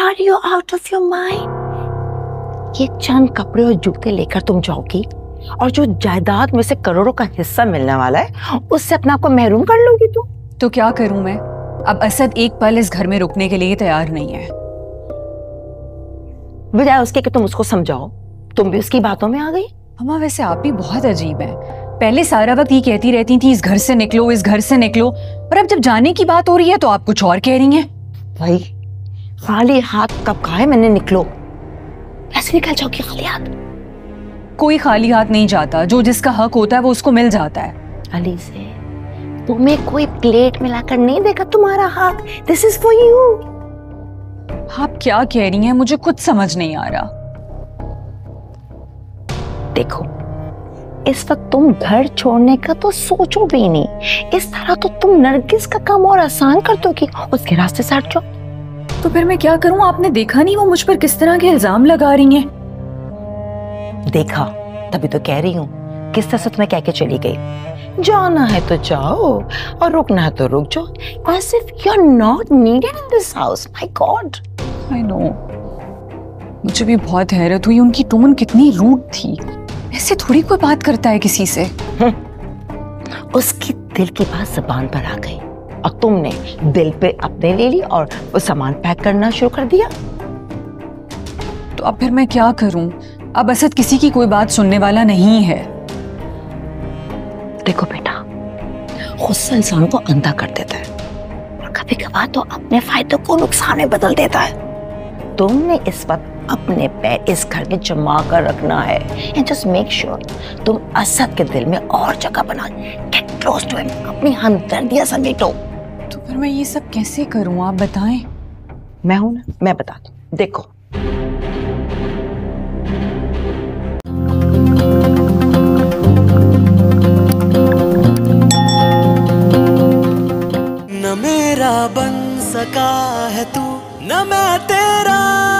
Are you out of your mind? ये चंद कपड़े और जूते लेकर तुम जाओगी और जो जायदाद में से करोड़ों का हिस्सा मिलने वाला है उससे अपने आप को महरूम कर लोगी तुम। तो क्या करूं मैं? अब असद एक पल इस घर में रुकने के लिए तैयार नहीं है। बजाय उसके कि तुम उसको समझाओ, तुम भी उसकी बातों में आ गई। अम्मा वैसे आप भी बहुत अजीब हैं। पहले सारा वक्त ये कहती रहती थी इस घर से निकलो, इस घर से निकलो, और अब जब जाने की बात हो रही है तो आप कुछ और कह रही हैं। भाई खाली हाथ कब कहा है मैंने निकलो? ऐसे निकल जाओगी खाली हाथ? कोई खाली हाथ नहीं जाता, जो जिसका हक होता है वो उसको मिल जाता है। अली से तुम्हें कोई प्लेट मिलाकर नहीं देगा तुम्हारा हाथ। This is for you. आप क्या कह रही हैं मुझे कुछ समझ नहीं आ रहा। देखो इस वक्त तुम घर छोड़ने का तो सोचो भी नहीं, इस तरह तो तुम नरगिस का काम और आसान कर दोगी। उसके रास्ते से हट जाओ। तो फिर मैं क्या करूं? आपने देखा नहीं वो मुझ पर किस तरह के इल्जाम लगा रही हैं। देखा तभी तो कह रही हूँ किस तरह से तुम्हें कह के चली गई। जाना है तो जाओ और रुकना है तो रुक जाओ। As if you're not needed in this house. My God. I know. मुझे भी बहुत हैरत हुई उनकी टोन कितनी रूड थी। ऐसे थोड़ी कोई बात करता है किसी से। उसकी दिल की बात ज़बान पर आ गई और तुमने दिल पे अपने ले ली और वो सामान पैक करना शुरू कर दिया। तो अब फिर मैं क्या करूं? अब असद किसी की कोई बात सुनने वाला नहीं है। देखो बेटा, गुस्सा इंसान को अंधा कर देता है और कभी कभार तो अपने फायदे को नुकसान में बदल देता है। तुमने इस वक्त अपने पैर इस घर में जमा कर रखना है। एंड जस्ट मेक श्योर तुम असद के दिल में और जगह बना। गेट क्लोज टू हिम, अपनी हमदर्दियां समेटो। तो फिर मैं ये सब कैसे करूँ आप बताएं। मैं हूं ना, मैं बता दूं। देखो न मेरा बन सका है तू न मैं तेरा।